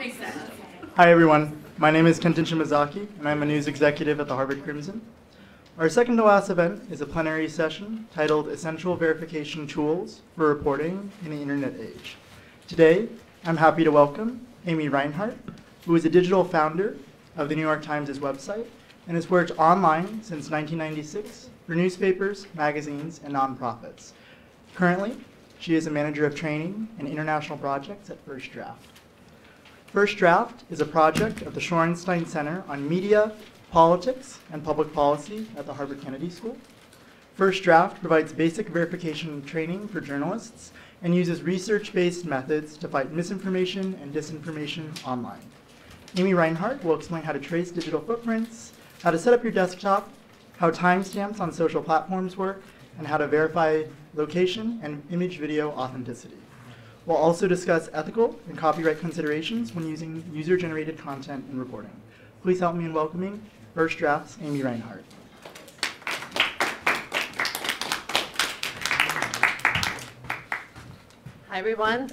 makes sense. Hi, everyone. My name is Kenton Shimozaki, and I'm a news executive at the Harvard Crimson. Our second-to-last event is a plenary session titled Essential Verification Tools for Reporting in the Internet Age. Today, I'm happy to welcome Aimee Rinehart, who is a digital founder of the New York Times' website and has worked online since 1996 for newspapers, magazines, and nonprofits. Currently, she is a manager of training and international projects at First Draft. First Draft is a project of the Shorenstein Center on Media, Politics and Public Policy at the Harvard Kennedy School. First Draft provides basic verification training for journalists and uses research-based methods to fight misinformation and disinformation online. Aimee Rinehart will explain how to trace digital footprints, how to set up your desktop, how timestamps on social platforms work, and how to verify location and image video authenticity. We'll also discuss ethical and copyright considerations when using user-generated content in reporting. Please help me in welcoming First Draft's Aimee Rinehart. Hi, everyone.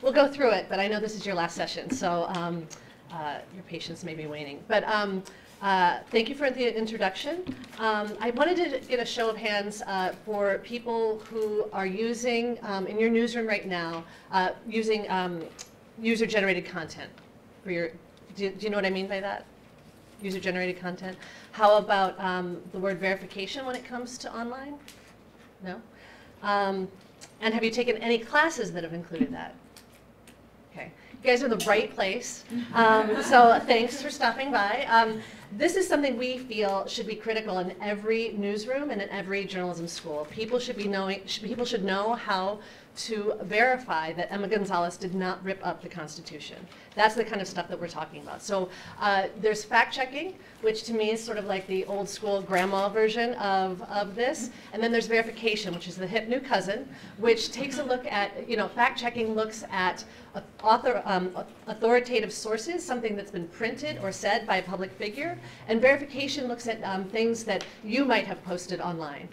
We'll go through it, but I know this is your last session, so your patience may be waning. But thank you for the introduction. I wanted to get a show of hands for people who are using, in your newsroom right now, using user-generated content for your. Do you know what I mean by that? User-generated content. How about the word verification when it comes to online? No? And have you taken any classes that have included that? Okay. You guys are in the right place. So thanks for stopping by. This is something we feel should be critical in every newsroom and in every journalism school. People should be people should know how to verify that Emma Gonzalez did not rip up the Constitution. That's the kind of stuff that we're talking about. So there's fact-checking, which to me is sort of like the old-school grandma version of this. And then there's verification, which is the hip new cousin, which takes a look at, fact-checking looks at authoritative sources, something that's been printed or said by a public figure. And verification looks at things that you might have posted online.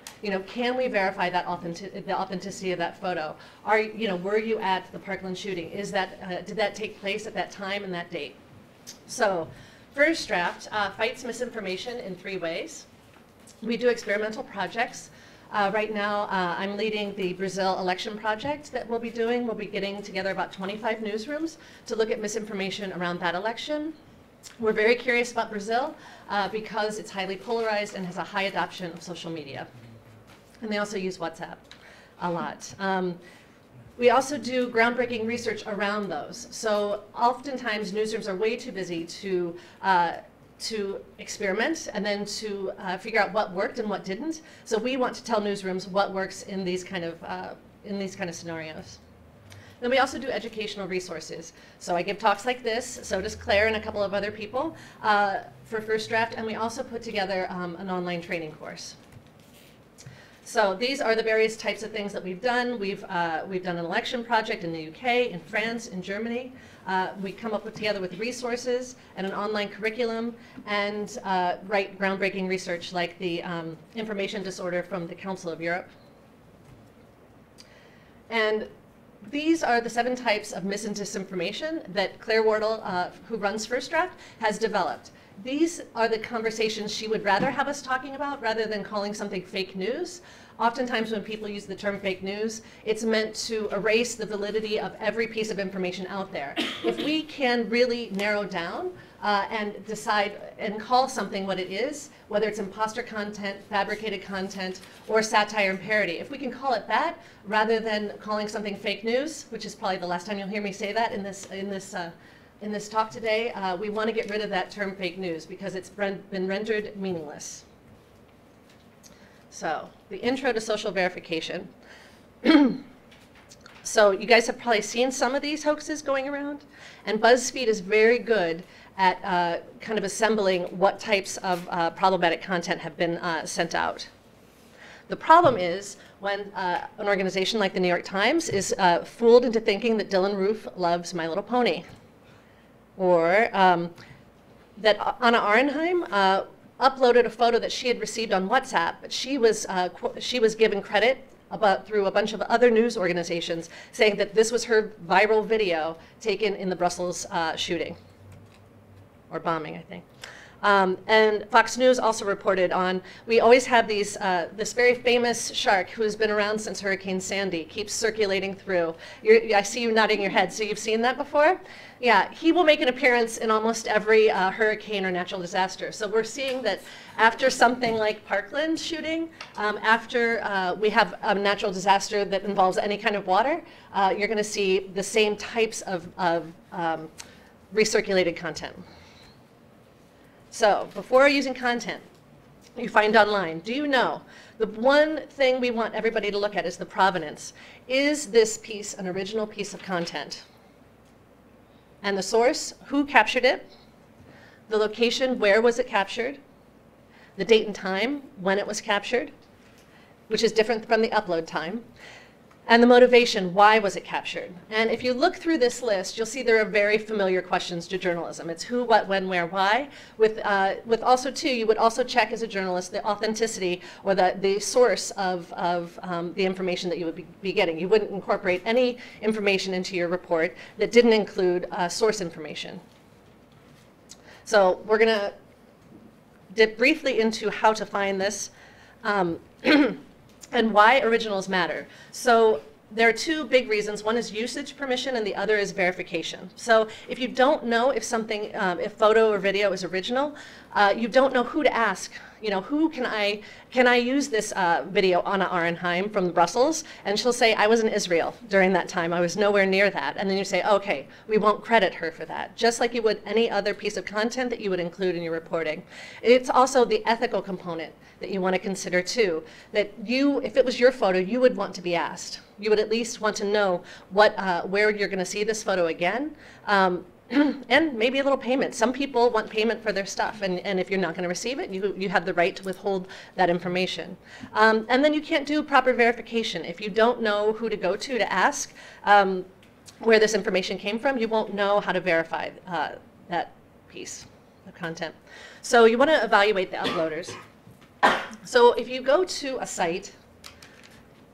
Can we verify that the authenticity of that photo? Were you at the Parkland shooting? Did that take place at that time and that date? So, First Draft fights misinformation in three ways. We do experimental projects. Right now, I'm leading the Brazil election project that we'll be doing. We'll be getting together about 25 newsrooms to look at misinformation around that election. We're very curious about Brazil because it's highly polarized and has a high adoption of social media. And they also use WhatsApp a lot. We also do groundbreaking research around those. So oftentimes newsrooms are way too busy to experiment and then to figure out what worked and what didn't. So we want to tell newsrooms what works in these kind of scenarios. Then we also do educational resources. So I give talks like this, so does Claire and a couple of other people for First Draft, and we also put together an online training course. So these are the various types of things that we've done. We've done an election project in the UK, in France, in Germany. We come up together with resources and an online curriculum and write groundbreaking research like the information disorder from the Council of Europe. And these are the 7 types of mis- and disinformation that Claire Wardle, who runs First Draft, has developed. These are the conversations she would rather have us talking about rather than calling something fake news. Oftentimes when people use the term fake news, it's meant to erase the validity of every piece of information out there. If we can really narrow down and decide and call something what it is, whether it's imposter content, fabricated content, or satire and parody, if we can call it that rather than calling something fake news, which is probably the last time you'll hear me say that in this talk today, we want to get rid of that term fake news because it's been rendered meaningless. So, the intro to social verification. So, you guys have probably seen some of these hoaxes going around, and BuzzFeed is very good at kind of assembling what types of problematic content have been sent out. The problem is when an organization like the New York Times is fooled into thinking that Dylan Roof loves My Little Pony, or that Anna Arnheim uploaded a photo that she had received on WhatsApp, but she was given credit through a bunch of other news organizations saying that this was her viral video taken in the Brussels shooting or bombing, I think. And Fox News also reported on, we always have these, this very famous shark who's been around since Hurricane Sandy, keeps circulating through. I see you nodding your head, so you've seen that before? Yeah, he will make an appearance in almost every hurricane or natural disaster. So we're seeing that after something like Parkland shooting, after we have a natural disaster that involves any kind of water, you're going to see the same types of recirculated content. So before using content you find online, do you know the one thing we want everybody to look at is the provenance. Is this piece an original piece of content? And the source, who captured it, the location, where was it captured, the date and time when it was captured, which is different from the upload time, and the motivation, why was it captured? And if you look through this list, you'll see there are very familiar questions to journalism. It's who, what, when, where, why. With also, too, you would also check as a journalist the authenticity or the source of the information that you would be getting. You wouldn't incorporate any information into your report that didn't include source information. So we're going to dip briefly into how to find this. And why originals matter. So there are two big reasons. One is usage permission and the other is verification. So if you don't know if something, if photo or video is original, you don't know who to ask. You know, who can I use this video, Anna Arnheim from Brussels? And she'll say, I was in Israel during that time. I was nowhere near that. And then you say, okay, we won't credit her for that. Just like you would any other piece of content that you would include in your reporting. It's also the ethical component that you want to consider too. That you, if it was your photo, you would want to be asked. You would at least want to know what, where you're going to see this photo again. And maybe a little payment. Some people want payment for their stuff, and if you're not going to receive it, you have the right to withhold that information. And then you can't do proper verification. If you don't know who to go to ask where this information came from, you won't know how to verify that piece of content. So you want to evaluate the uploaders. So if you go to a site,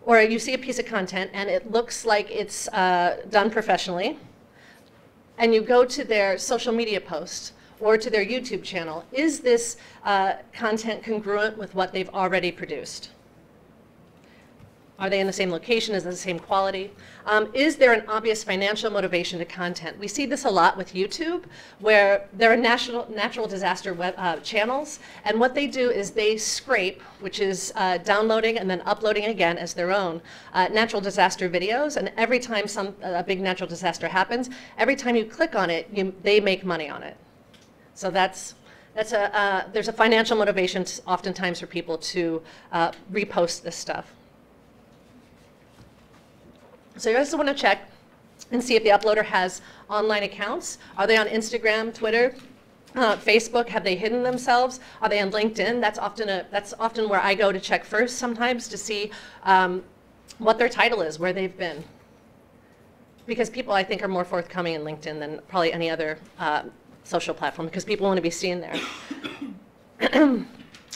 or you see a piece of content, and it looks like it's done professionally, and you go to their social media posts or to their YouTube channel, is this content congruent with what they've already produced? Are they in the same location? Is it the same quality? Is there an obvious financial motivation to content? We see this a lot with YouTube, where there are natural disaster web, channels, and what they do is they scrape, which is downloading and then uploading again as their own, natural disaster videos, and every time a big natural disaster happens, every time you click on it, they make money on it. So there's a financial motivation oftentimes for people to repost this stuff. So you also want to check and see if the uploader has online accounts. Are they on Instagram, Twitter, Facebook? Have they hidden themselves? Are they on LinkedIn? That's often where I go to check first sometimes to see what their title is, where they've been. Because people, I think, are more forthcoming in LinkedIn than probably any other social platform because people want to be seen there.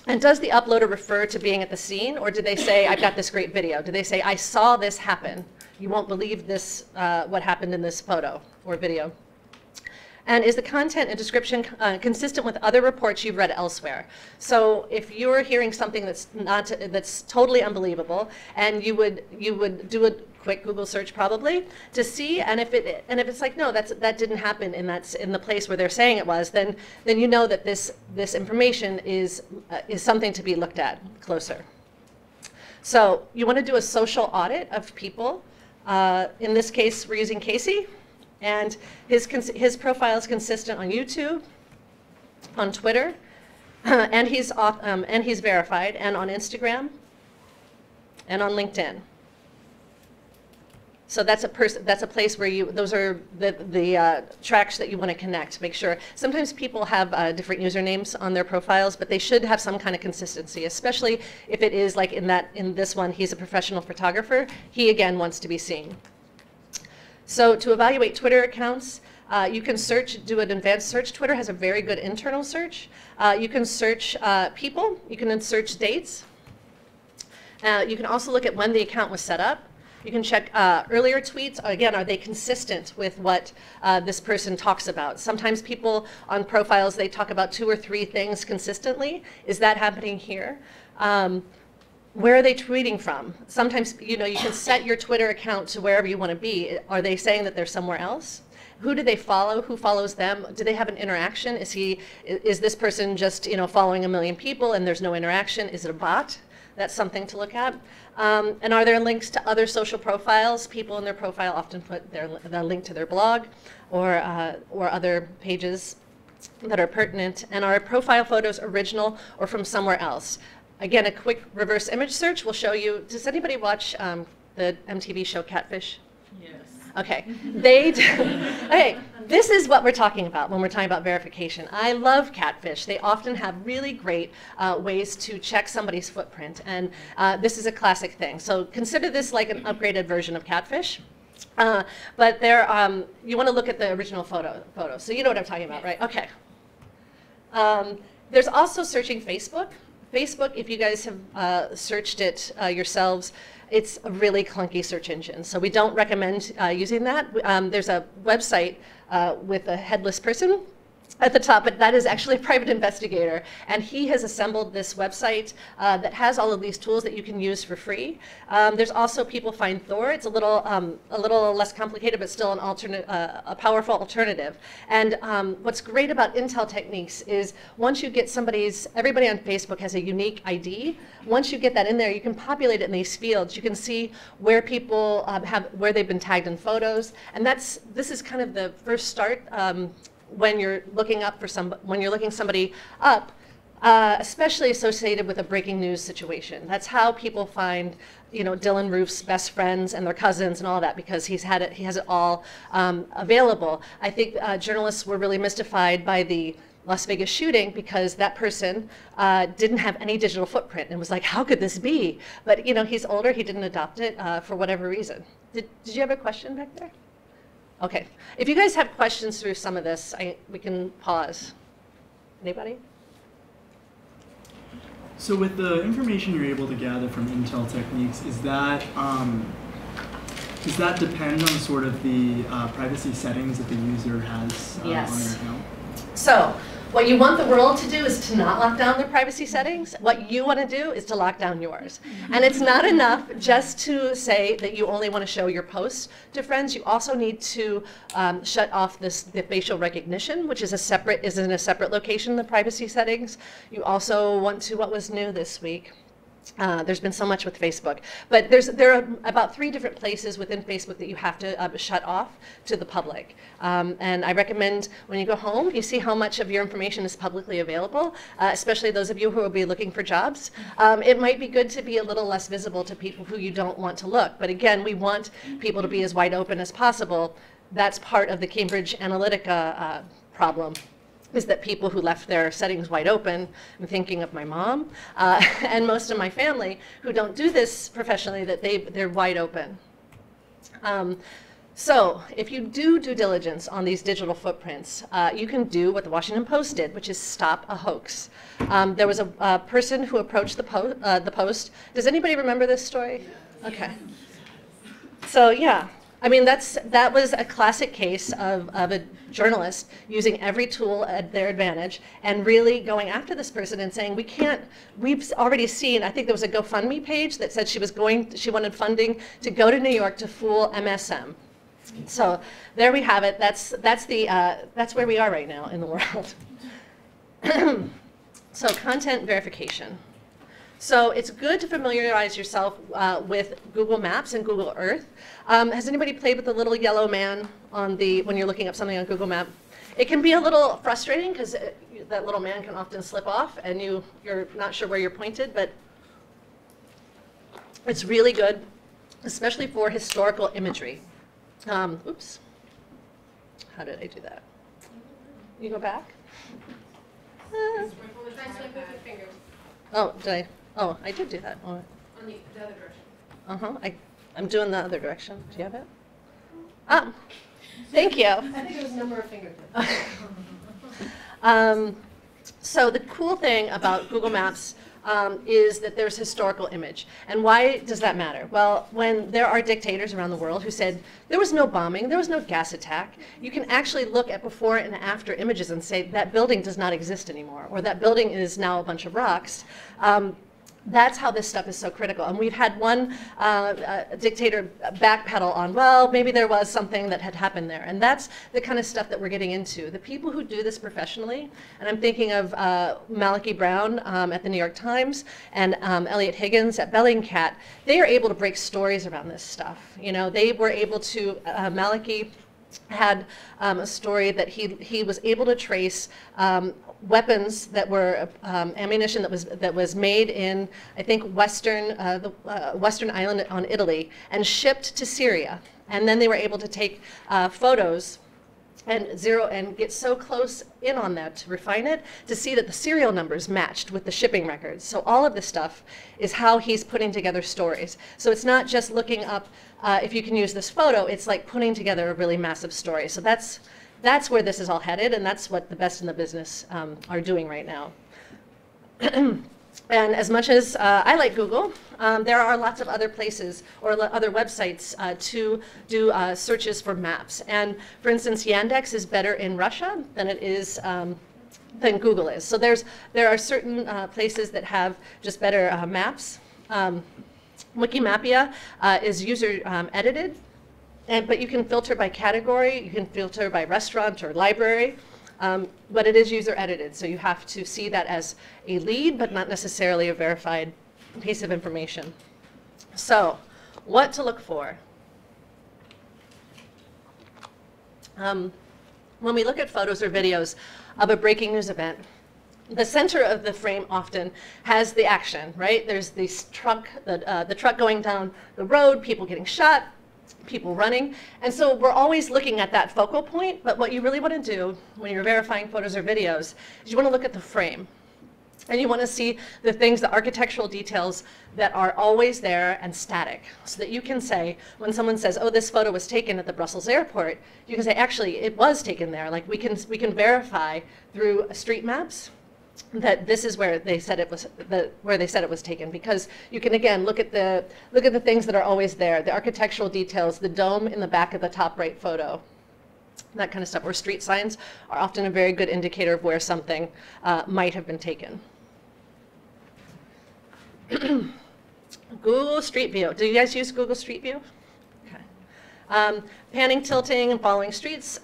And does the uploader refer to being at the scene, or do they say, I've got this great video? Do they say, I saw this happen? You won't believe this, what happened in this photo or video. And is the content and description consistent with other reports you've read elsewhere? So if you're hearing something that's totally unbelievable, and you would do a quick Google search probably to see, and if it's like, no, that didn't happen, and that's in the place where they're saying it was, then you know that this information is something to be looked at closer. So you want to do a social audit of people. In this case, we're using Casey, and his profile is consistent on YouTube, on Twitter, and he's verified, and on Instagram, and on LinkedIn. So that's a place where those are the tracks that you want to connect. Make sure. Sometimes people have different usernames on their profiles, but they should have some kind of consistency, especially if it is like in this one, he's a professional photographer. He again wants to be seen. So to evaluate Twitter accounts, you can search, do an advanced search. Twitter has a very good internal search. You can search people. You can search dates. You can also look at when the account was set up. You can check earlier tweets. Again, are they consistent with what this person talks about? Sometimes people on profiles, they talk about 2 or 3 things consistently. Is that happening here? Where are they tweeting from? Sometimes, you know, you can set your Twitter account to wherever you want to be. Are they saying that they're somewhere else? Who do they follow? Who follows them? Do they have an interaction? Is this person just, you know, following 1 million people and there's no interaction? Is it a bot? That's something to look at. And are there links to other social profiles? People in their profile often put their link to their blog or other pages that are pertinent. And are profile photos original or from somewhere else? Again, a quick reverse image search will show you. Does anybody watch the MTV show Catfish? Yes. Okay, okay, this is what we're talking about when we're talking about verification. I love Catfish. They often have really great ways to check somebody's footprint, and this is a classic thing. So consider this like an upgraded version of Catfish. But there, you want to look at the original photo. So you know what I'm talking about, right? Okay. There's also searching Facebook. Facebook, if you guys have searched it yourselves, it's a really clunky search engine, so we don't recommend using that. There's a website with a headless person at the top, but that is actually a private investigator, and he has assembled this website that has all of these tools that you can use for free. There's also People Find Thor. It's a little less complicated, but still an a powerful alternative. And what's great about Intel Techniques is once you get everybody on Facebook has a unique ID. Once you get that in there, you can populate it in these fields. You can see where people where they've been tagged in photos, and this is kind of the first start. When you're looking up for somebody up, especially associated with a breaking news situation. That's how people find, you know, Dylan Roof's best friends and their cousins and all that, because he has it all available. I think journalists were really mystified by the Las Vegas shooting because that person didn't have any digital footprint and was like, how could this be? But you know, he's older, he didn't adopt it for whatever reason. Did you have a question back there? Okay, if you guys have questions through some of this, we can pause. Anybody? So with the information you're able to gather from Intel Techniques, does that depend on sort of the privacy settings that the user has yes. on their account? So what you want the world to do is to not lock down their privacy settings. What you want to do is to lock down yours. And it's not enough just to say that you only want to show your posts to friends. You also need to shut off the facial recognition, which is in a separate location in the privacy settings. You also want to, what was new this week? There's been so much with Facebook, but there are about 3 different places within Facebook that you have to shut off to the public. And I recommend when you go home, you see how much of your information is publicly available, especially those of you who will be looking for jobs. It might be good to be a little less visible to people who you don't want to look. But again, we want people to be as wide open as possible. That's part of the Cambridge Analytica problem. Is that people who left their settings wide open, I'm thinking of my mom, and most of my family who don't do this professionally, that they're wide open. So if you do due diligence on these digital footprints, you can do what the Washington Post did, which is stop a hoax. There was a person who approached the Post. Does anybody remember this story? Okay. So yeah. I mean, that was a classic case of a journalist using every tool at their advantage and really going after this person and saying, we've already seen, I think there was a GoFundMe page that said she wanted funding to go to New York to fool MSM. So there we have it. That's where we are right now in the world. So content verification. So it's good to familiarize yourself with Google Maps and Google Earth. Has anybody played with the little yellow man when you're looking up something on Google Maps? It can be a little frustrating because that little man can often slip off and you're not sure where you're pointed, but it's really good, especially for historical imagery. Oops. How did I do that? You go back? Oh, did I? Oh, I did do that. Oh. On the other direction. Uh-huh. I'm doing the other direction. Do you have it? Ah, thank you. I think it was number of fingertips. So the cool thing about Google Maps is that there's historical image. And why does that matter? Well, when there are dictators around the world who said, there was no bombing, there was no gas attack, you can actually look at before and after images and say, that building does not exist anymore, or that building is now a bunch of rocks. That's how this stuff is so critical. And we've had one dictator backpedal on, well, maybe there was something that had happened there. And that's the kind of stuff that we're getting into. The people who do this professionally, and I'm thinking of Maliki Brown at the New York Times and Elliot Higgins at Bellingcat, they are able to break stories around this stuff. You know, they were able to, Maliki had a story that he was able to trace weapons that were ammunition that was made in, I think, Western Island on Italy and shipped to Syria, and then they were able to take photos and get so close in on that to refine it to see that the serial numbers matched with the shipping records. So all of this stuff is how he's putting together stories. So it's not just looking up if you can use this photo, it's like putting together a really massive story. So that's where this is all headed, and that's what the best in the business are doing right now. And as much as I like Google, there are lots of other places or other websites to do searches for maps. And for instance, Yandex is better in Russia than it is than Google is. So there are certain places that have just better maps. Wikimapia is user edited, but you can filter by category, you can filter by restaurant or library. But it is user-edited, so you have to see that as a lead, but not necessarily a verified piece of information. So, what to look for? When we look at photos or videos of a breaking news event, the center of the frame often has the action, right? There's this truck, the truck going down the road, people getting shot, people running, and so we're always looking at that focal point. But what you really want to do when you're verifying photos or videos is you want to look at the frame, and you want to see the things, the architectural details that are always there and static, so that you can say, when someone says, oh, this photo was taken at the Brussels airport, you can say, actually, it was taken there. Like, we can verify through street maps that this is where they said it was, where they said it was taken, because you can again look at the things that are always there, the architectural details, the dome in the back of the top right photo, that kind of stuff. Or street signs are often a very good indicator of where something might have been taken. Google Street View. Do you guys use Google Street View? Okay. Panning, tilting, and following streets.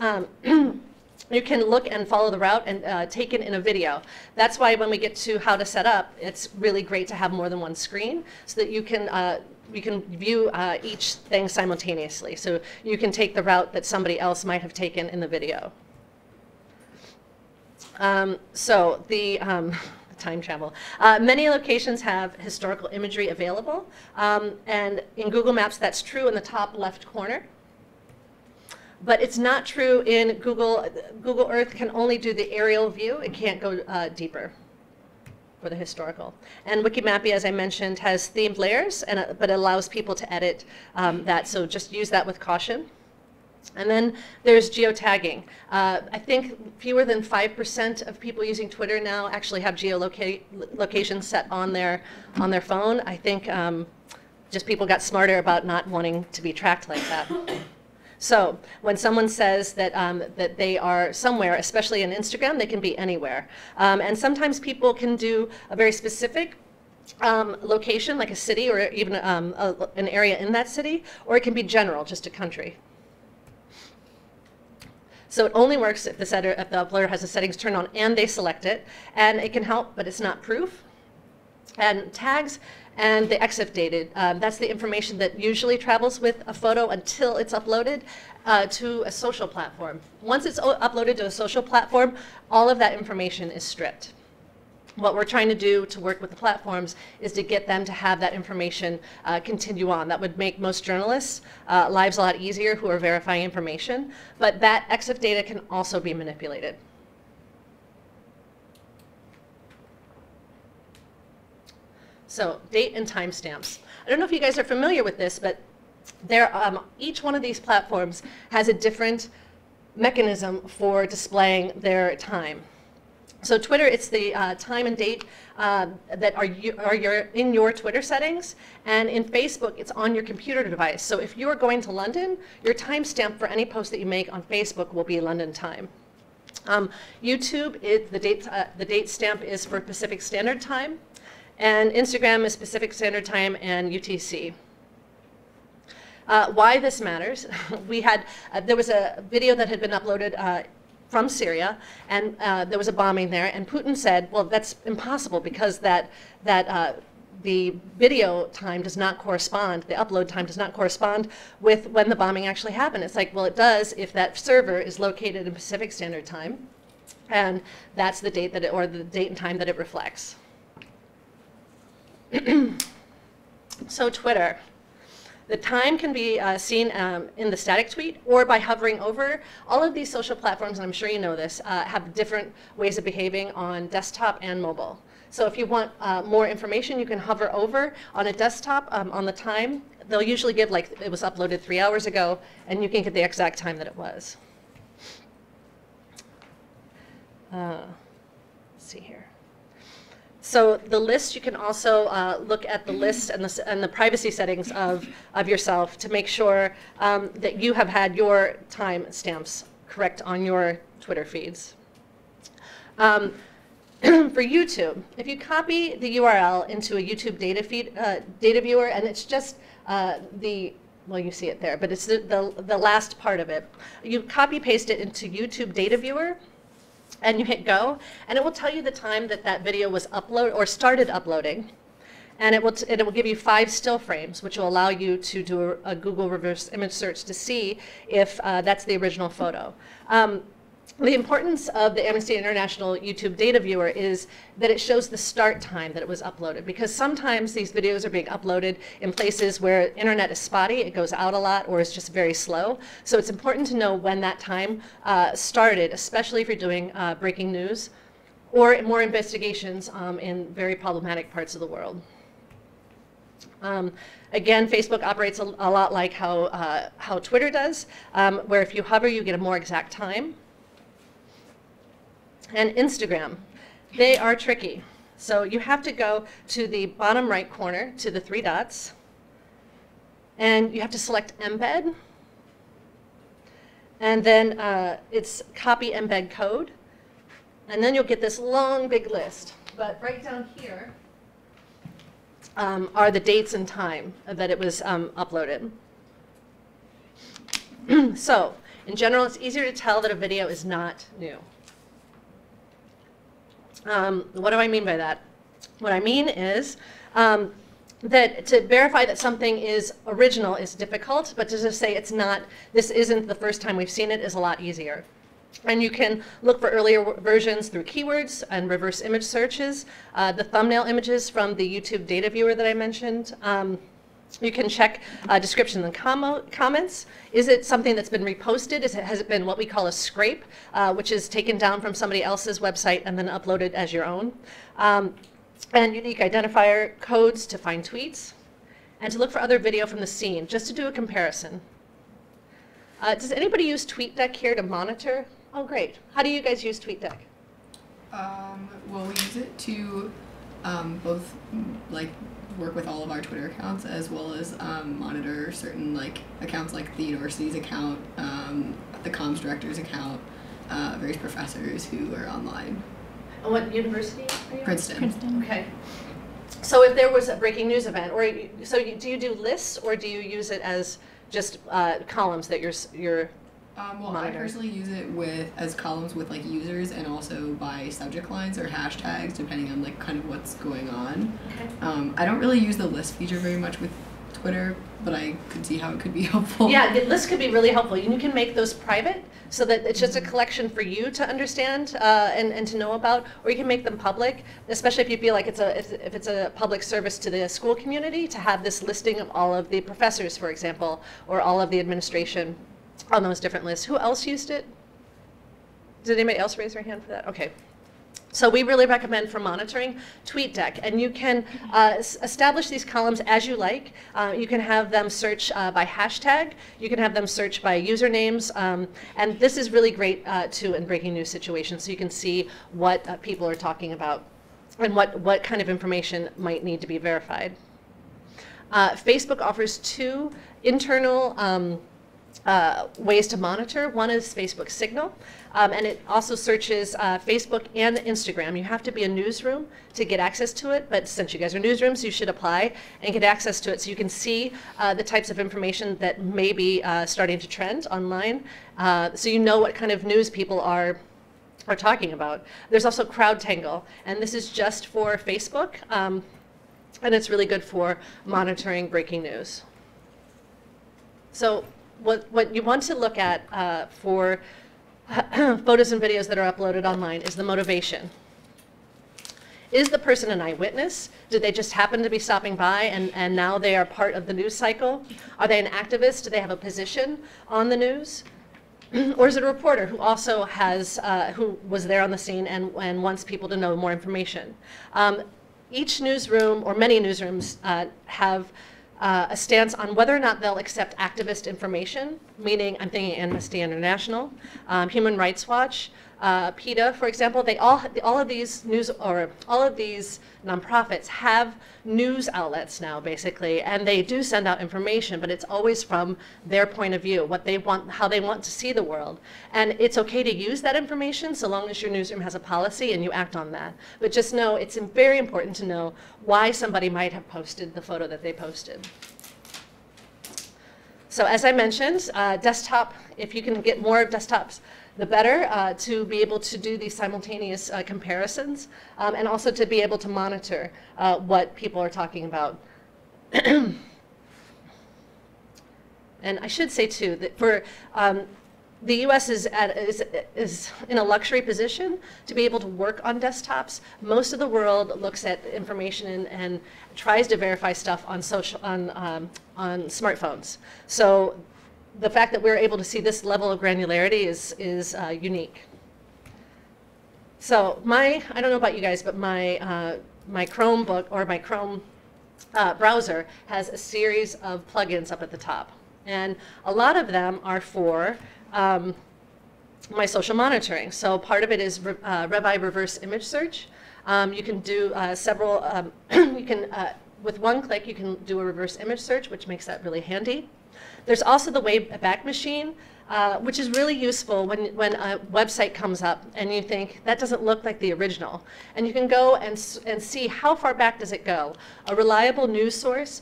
You can look and follow the route and taken in a video. That's why when we get to how to set up, it's really great to have more than one screen so that you can view each thing simultaneously. So you can take the route that somebody else might have taken in the video. So the time travel. Many locations have historical imagery available, and in Google Maps that's true in the top left corner. But it's not true in Google. Google Earth can only do the aerial view. It can't go deeper for the historical. And Wikimapia, as I mentioned, has themed layers, and but allows people to edit that. So just use that with caution. And then there's geotagging. I think fewer than 5% of people using Twitter now actually have geolocation set on their phone. I think just people got smarter about not wanting to be tracked like that. So when someone says that, that they are somewhere, especially in Instagram, they can be anywhere. And sometimes people can do a very specific location, like a city or even an area in that city, or it can be general, just a country. So it only works if if the uploader has the settings turned on and they select it. And it can help, but it's not proof. And tags and the EXIF dated. That's the information that usually travels with a photo until it's uploaded to a social platform. Once it's uploaded to a social platform, all of that information is stripped. What we're trying to do to work with the platforms is to get them to have that information continue on. That would make most journalists' lives a lot easier who are verifying information. But that EXIF data can also be manipulated. So date and timestamps. I don't know if you guys are familiar with this, but each one of these platforms has a different mechanism for displaying their time. So Twitter, it's the time and date that are in your Twitter settings. And in Facebook, it's on your computer device. So if you are going to London, your timestamp for any post that you make on Facebook will be London time. YouTube, the date stamp is for Pacific Standard Time. And Instagram is Pacific Standard Time and UTC. Why this matters, there was a video that had been uploaded from Syria, and there was a bombing there, and Putin said, well, that's impossible because the video time does not correspond, the upload time does not correspond with when the bombing actually happened. It's like, well, it does if that server is located in Pacific Standard Time, and that's the date that it, or the date and time that it reflects. So Twitter. The time can be seen in the static tweet or by hovering over. All of these social platforms, and I'm sure you know this, have different ways of behaving on desktop and mobile. So if you want more information, you can hover over on a desktop on the time. They'll usually give, like, it was uploaded 3 hours ago, and you can get the exact time that it was. Let's see here. So the list, you can also look at the list and the privacy settings of yourself to make sure that you have had your time stamps correct on your Twitter feeds. For YouTube, if you copy the URL into a YouTube data viewer, and it's just well, you see it there, but it's the last part of it. You copy paste it into YouTube data viewer, and you hit go, and it will tell you the time that that video was uploaded or started uploading, and it will give you 5 still frames, which will allow you to do a Google reverse image search to see if that's the original photo. The importance of the Amnesty International YouTube Data Viewer is that it shows the start time that it was uploaded, because sometimes these videos are being uploaded in places where internet is spotty, it goes out a lot, or it's just very slow. So it's important to know when that time started, especially if you're doing breaking news or more investigations in very problematic parts of the world. Again, Facebook operates a lot like how Twitter does, where if you hover, you get a more exact time. And Instagram, they are tricky. So you have to go to the bottom right corner to the 3 dots, and you have to select embed, and then it's copy embed code, and then you'll get this long big list. But right down here are the dates and time that it was uploaded. So in general, it's easier to tell that a video is not new. What do I mean by that? What I mean is that to verify that something is original is difficult, but to just say it's not, this isn't the first time we've seen it, is a lot easier. And you can look for earlier versions through keywords and reverse image searches, the thumbnail images from the YouTube data viewer that I mentioned. You can check description and comments. Is it something that's been reposted? Has it been what we call a scrape, which is taken down from somebody else's website and then uploaded as your own? And unique identifier codes to find tweets. And to look for other video from the scene, just to do a comparison. Does anybody use TweetDeck here to monitor? Oh, great. How do you guys use TweetDeck? Well, we use it to both, like, work with all of our Twitter accounts, as well as monitor certain accounts like the university's account, the comms director's account, various professors who are online. And what university are you? Princeton. Princeton. Okay. So if there was a breaking news event, or do you do lists, or do you use it as just columns that you're well, monitoring? I personally use it as columns with users, and also by subject lines or hashtags, depending on kind of what's going on. Okay. I don't really use the list feature very much with Twitter, but I could see how it could be helpful. Yeah, the list could be really helpful. You can make those private so that it's just a collection for you to understand and to know about, or you can make them public, especially if you feel like if it's a public service to the school community to have this listing of all of the professors, for example, or all of the administration on those different lists. Who else used it? Did anybody else raise their hand for that? Okay. So we really recommend for monitoring TweetDeck, and you can establish these columns as you like. You can have them search by hashtag, you can have them search by usernames, and this is really great too in breaking news situations, so you can see what people are talking about and what kind of information might need to be verified. Facebook offers two internal ways to monitor. One is Facebook Signal, and it also searches Facebook and Instagram. You have to be a newsroom to get access to it, but since you guys are newsrooms, you should apply and get access to it so you can see the types of information that may be starting to trend online, so you know what kind of news people are talking about. There's also CrowdTangle, and this is just for Facebook, and it's really good for monitoring breaking news. So what you want to look at for photos and videos that are uploaded online is the motivation. Is the person an eyewitness? Did they just happen to be stopping by and now they are part of the news cycle? Are they an activist? Do they have a position on the news? Or is it a reporter who also has, who was there on the scene and wants people to know more information? Each newsroom, or many newsrooms, have a stance on whether or not they'll accept activist information, meaning I'm thinking Amnesty International, Human Rights Watch, PETA, for example. All of these nonprofits have news outlets now, basically, and they do send out information, but it's always from their point of view, what they want, how they want to see the world. And it's okay to use that information so long as your newsroom has a policy and you act on that. But just know it's very important to know why somebody might have posted the photo that they posted. So as I mentioned, desktop, if you can get more desktops, the better, to be able to do these simultaneous comparisons, and also to be able to monitor what people are talking about. And I should say too that for the U.S. is in a luxury position to be able to work on desktops. Most of the world looks at information and tries to verify stuff on smartphones. So the fact that we're able to see this level of granularity is unique. So I don't know about you guys, but my Chromebook or my Chrome browser has a series of plugins up at the top, and a lot of them are for my social monitoring. So part of it is Reveye reverse image search. You can do several. You can with one click you can do a reverse image search, which makes that really handy. There's also the Wayback Machine, which is really useful when a website comes up and you think, that doesn't look like the original. And you can go and see how far back does it go. A reliable news source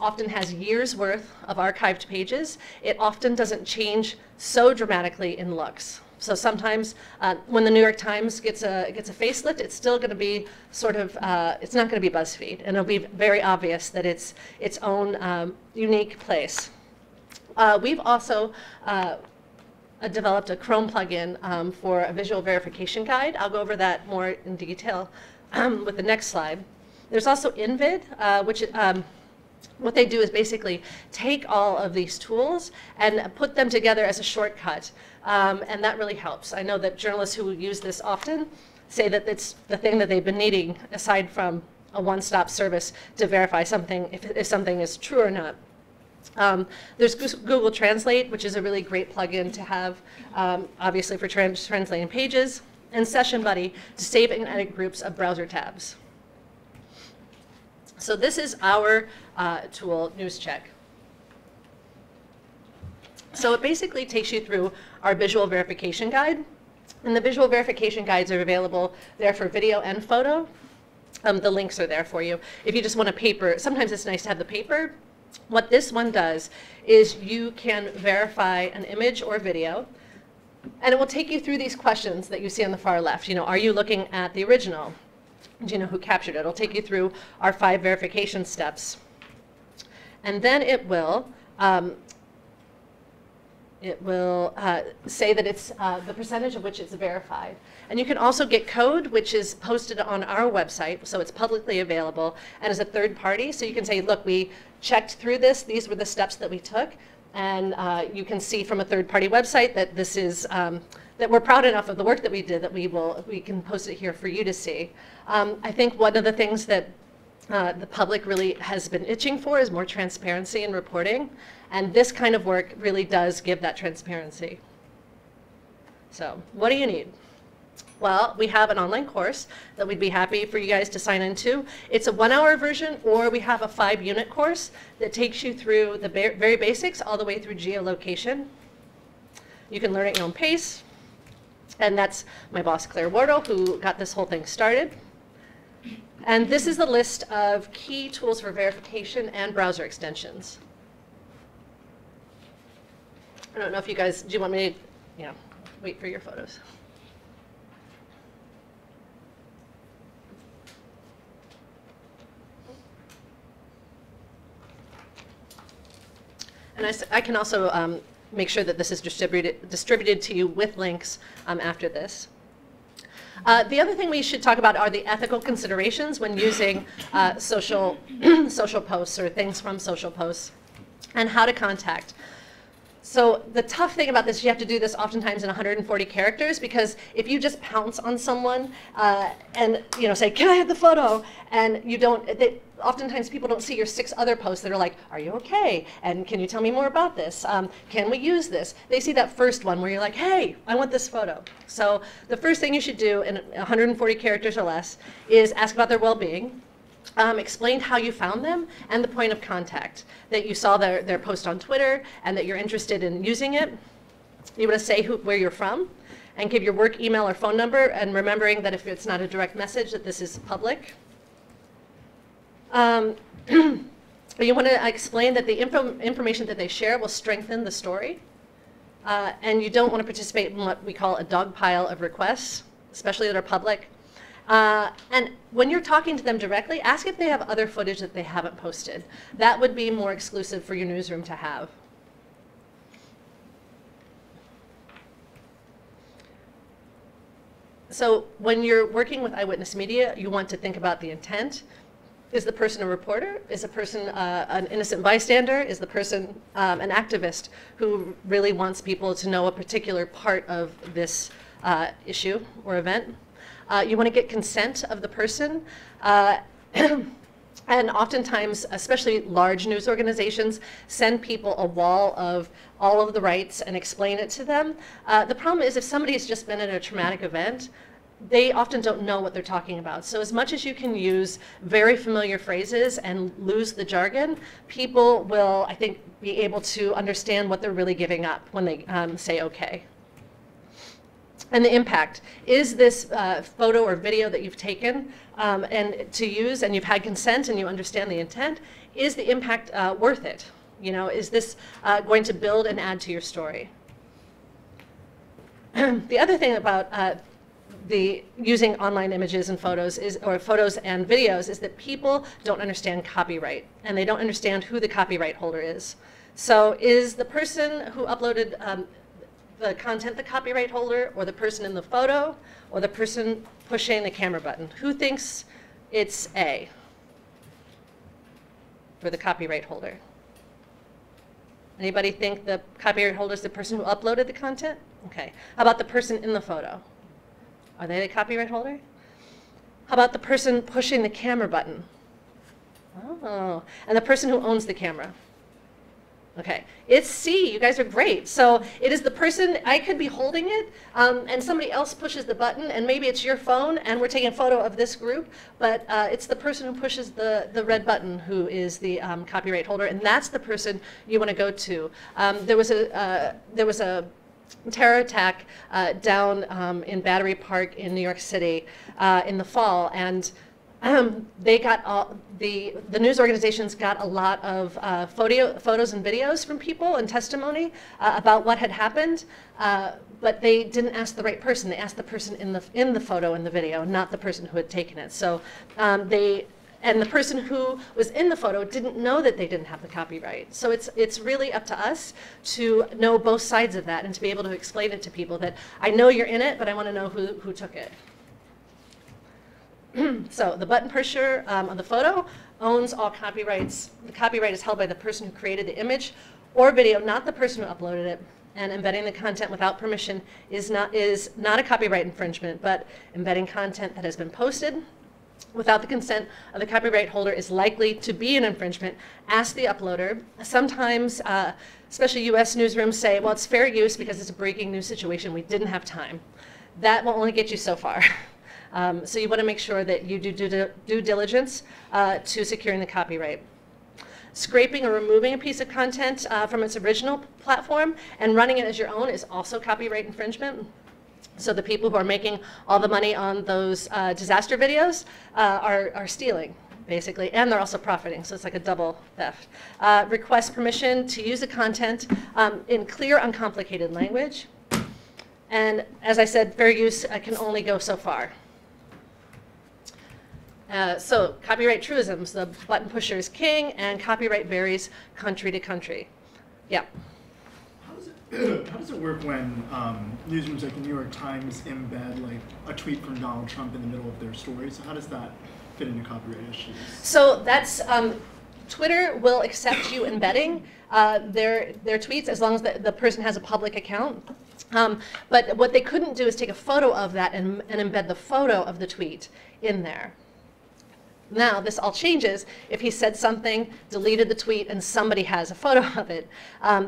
often has years worth of archived pages. It often doesn't change so dramatically in looks. So sometimes when the New York Times gets a facelift, it's still going to be sort of, it's not going to be Buzzfeed, and it'll be very obvious that it's its own unique place. We've also developed a Chrome plugin for a visual verification guide. I'll go over that more in detail with the next slide. There's also InVid, which what they do is basically take all of these tools and put them together as a shortcut, and that really helps. I know that journalists who use this often say that it's the thing that they've been needing, aside from a one-stop service to verify something, if something is true or not. There's Google Translate, which is a really great plugin to have, obviously for translating pages, and Session Buddy to save and edit groups of browser tabs. So this is our tool, NewsCheck. So it basically takes you through our visual verification guide. And the visual verification guides are available there for video and photo. The links are there for you. If you just want a paper, sometimes it's nice to have the paper. What this one does is you can verify an image or video. And it will take you through these questions that you see on the far left. You know, are you looking at the original? Do you know who captured it? It'll take you through our 5 verification steps, and then it will say that it's the percentage of which it's verified. And you can also get code, which is posted on our website, so it's publicly available and is a third party. So you can say, look, we checked through this; these were the steps that we took, and you can see from a third party website that this is that we're proud enough of the work that we did that we can post it here for you to see. I think one of the things that the public really has been itching for is more transparency in reporting, and this kind of work really does give that transparency. So what do you need? Well, we have an online course that we'd be happy for you guys to sign into. It's a 1-hour version, or we have a 5-unit course that takes you through the very basics all the way through geolocation. You can learn at your own pace. And that's my boss, Claire Wardle, who got this whole thing started. And this is the list of key tools for verification and browser extensions. I don't know if you guys, do you want me to, you know, wait for your photos? And I can also make sure that this is distributed to you with links after this. The other thing we should talk about are the ethical considerations when using social posts or things from social posts, and how to contact. So the tough thing about this, you have to do this oftentimes in 140 characters, because if you just pounce on someone and say, "Can I have the photo?" and you don't, oftentimes people don't see your 6 other posts that are like, "Are you okay?" and "Can you tell me more about this?" "Can we use this?" They see that first one where you're like, "Hey, I want this photo." So the first thing you should do in 140 characters or less is ask about their well-being. Explain how you found them and the point of contact, that you saw their post on Twitter and that you're interested in using it. You want to say where you're from and give your work email or phone number, and remembering that if it's not a direct message, that this is public. You want to explain that the information that they share will strengthen the story, and you don't want to participate in what we call a dog pile of requests, especially that are public. And when you're talking to them directly, ask if they have other footage that they haven't posted. That would be more exclusive for your newsroom to have. So when you're working with eyewitness media, you want to think about the intent. Is the person a reporter? Is the person an innocent bystander? Is the person an activist who really wants people to know a particular part of this issue or event? You want to get consent of the person, and oftentimes, especially large news organizations, send people a wall of all of the rights and explain it to them. The problem is, if somebody's just been in a traumatic event, they often don't know what they're talking about. So as much as you can use very familiar phrases and lose the jargon, people will, I think, be able to understand what they're really giving up when they say okay. And the impact. Is this photo or video that you've taken and to use, and you've had consent and you understand the intent, is the impact worth it? You know, is this going to build and add to your story? The other thing about using online images and photos is, or photos and videos, is that people don't understand copyright, and they don't understand who the copyright holder is. So is the person who uploaded the content the copyright holder, or the person in the photo, or the person pushing the camera button? Who thinks it's A for the copyright holder? Anybody think the copyright holder is the person who uploaded the content? Okay. How about the person in the photo? Are they the copyright holder? How about the person pushing the camera button? Oh, and the person who owns the camera? Okay, it's C. You guys are great. So it is the person, I could be holding it, and somebody else pushes the button, and maybe it's your phone, and we're taking a photo of this group, but it's the person who pushes the red button who is the copyright holder, and that's the person you want to go to. There was a terror attack down in Battery Park in New York City in the fall, and they got all, the news organizations got a lot of photos and videos from people and testimony about what had happened, but they didn't ask the right person. They asked the person in the photo and the video, not the person who had taken it. So and the person who was in the photo didn't know that they didn't have the copyright. So it's really up to us to know both sides of that and to be able to explain it to people that I know you're in it, but I want to know who took it. So the button pusher on the photo owns all copyrights. The copyright is held by the person who created the image or video, not the person who uploaded it, and embedding the content without permission is not a copyright infringement, but embedding content that has been posted without the consent of the copyright holder is likely to be an infringement. Ask the uploader. Sometimes, especially US newsrooms say, well, it's fair use because it's a breaking news situation. We didn't have time. That will only get you so far. So you want to make sure that you do due diligence to securing the copyright. Scraping or removing a piece of content from its original platform and running it as your own is also copyright infringement. So the people who are making all the money on those disaster videos are stealing, basically, and they're also profiting, so it's like a double theft. Request permission to use the content in clear, uncomplicated language. And as I said, fair use can only go so far. So copyright truisms, the button pusher is king, and copyright varies country to country. Yeah. How does it work when newsrooms like the New York Times embed like a tweet from Donald Trump in the middle of their story? So how does that fit into copyright issues? So that's Twitter will accept you embedding their tweets as long as the person has a public account. But what they couldn't do is take a photo of that and embed the photo of the tweet in there. Now, this all changes. If he said something, deleted the tweet, and somebody has a photo of it,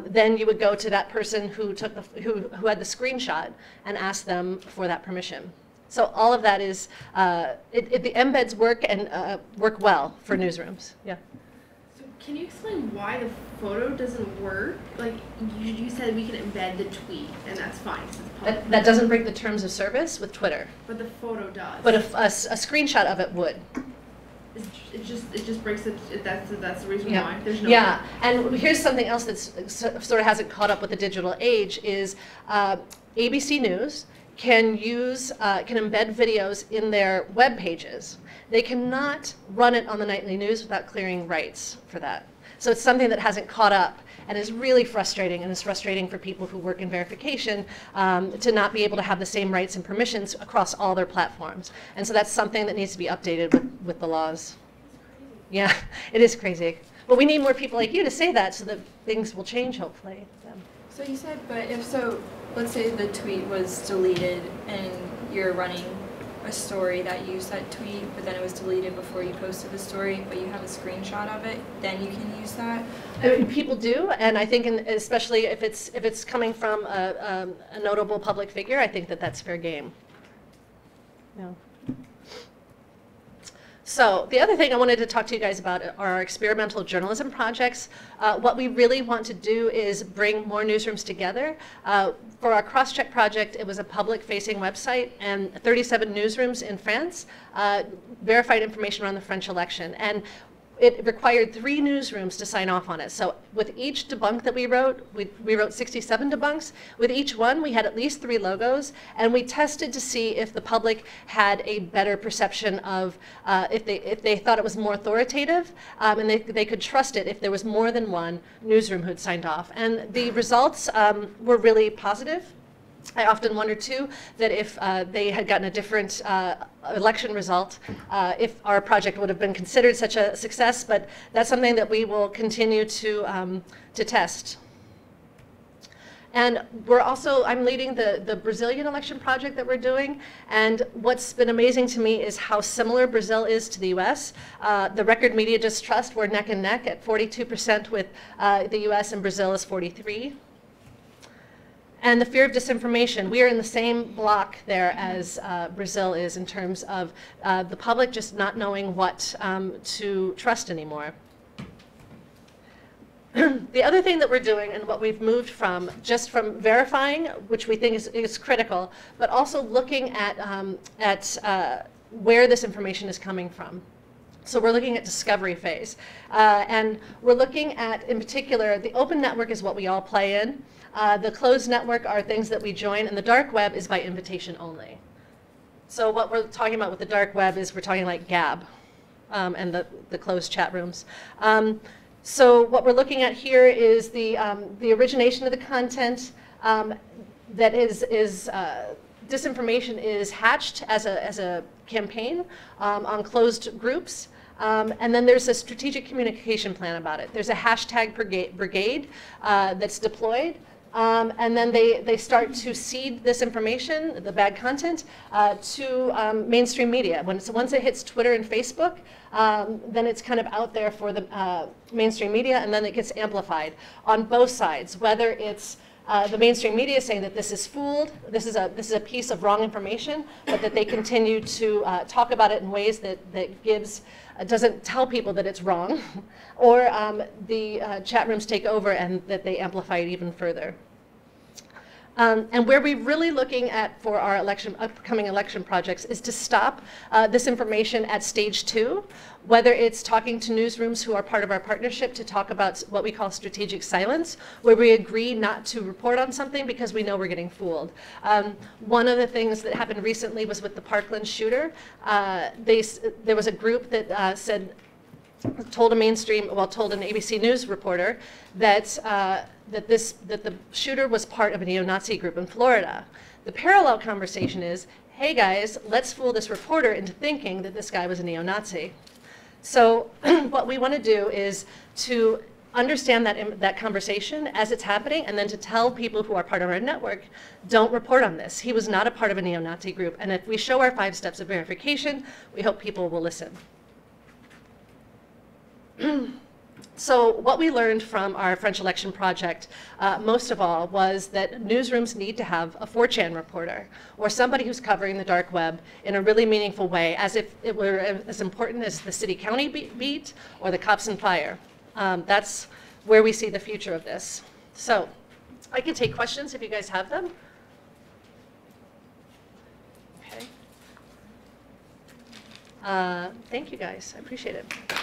then you would go to that person who took the, who had the screenshot and ask them for that permission. So all of that is, the embeds work and work well for newsrooms. Yeah. So can you explain why the photo doesn't work? Like you said, we can embed the tweet, and that's fine. That doesn't break the terms of service with Twitter. But the photo does. But a screenshot of it would. It just breaks it. That's the reason why. There's no way. And here's something else that sort of hasn't caught up with the digital age is ABC News can embed videos in their web pages. They cannot run it on the nightly news without clearing rights for that. So it's something that hasn't caught up and is really frustrating, and it's frustrating for people who work in verification to not be able to have the same rights and permissions across all their platforms. And so that's something that needs to be updated with the laws. Yeah, it is crazy. But we need more people like you to say that so that things will change, hopefully. So you said, but if so, let's say the tweet was deleted and you're running a story that used that tweet, but then it was deleted before you posted the story, but you have a screenshot of it, then you can use that? I mean, people do, and I think especially if it's coming from a notable public figure, I think that that's fair game. No. So the other thing I wanted to talk to you guys about are our experimental journalism projects. What we really want to do is bring more newsrooms together. For our cross-check project, it was a public-facing website, and 37 newsrooms in France verified information around the French election. And it required 3 newsrooms to sign off on it. So with each debunk that we wrote 67 debunks. With each one, we had at least 3 logos, and we tested to see if the public had a better perception of if they thought it was more authoritative, and they could trust it if there was more than one newsroom who'd signed off. And the results were really positive. I often wonder, too, that if they had gotten a different election result, if our project would have been considered such a success, but that's something that we will continue to test. And we're also, I'm leading the Brazilian election project that we're doing, and what's been amazing to me is how similar Brazil is to the US. The record media distrust, we're neck and neck at 42% with the US, and Brazil is 43%. And the fear of disinformation, we are in the same block there as Brazil is in terms of the public just not knowing what to trust anymore. The other thing that we're doing and what we've moved from, just from verifying, which we think is critical, but also looking at where this information is coming from. So we're looking at discovery phase. And we're looking at, in particular, the open network is what we all play in. The closed network are things that we join, and the dark web is by invitation only. So what we're talking about with the dark web is we're talking like Gab and the closed chat rooms. So what we're looking at here is the origination of the content that is disinformation is hatched as a campaign on closed groups. And then there's a strategic communication plan about it. There's a hashtag brigade that's deployed And then they start to seed this information, the bad content, to mainstream media. Once it hits Twitter and Facebook, then it's kind of out there for the mainstream media, and then it gets amplified on both sides, whether it's the mainstream media saying that this is fooled, this is a piece of wrong information, but that they continue to talk about it in ways that gives, doesn't tell people that it's wrong, or the chat rooms take over and that they amplify it even further. And where we're really looking at for our upcoming election projects is to stop this information at stage 2, whether it's talking to newsrooms who are part of our partnership to talk about what we call strategic silence, where we agree not to report on something because we know we're getting fooled. One of the things that happened recently was with the Parkland shooter. There was a group that told an ABC News reporter that that the shooter was part of a neo-Nazi group in Florida. The parallel conversation is, hey guys, let's fool this reporter into thinking that this guy was a neo-Nazi. So what we want to do is to understand that conversation as it's happening, and then to tell people who are part of our network, don't report on this. He was not a part of a neo-Nazi group. And if we show our 5 steps of verification, we hope people will listen. So what we learned from our French election project, most of all, was that newsrooms need to have a 4chan reporter, or somebody who's covering the dark web in a really meaningful way, as if it were as important as the city-county beat or the cops and fire. That's where we see the future of this. So I can take questions if you guys have them. Okay. Thank you guys. I appreciate it.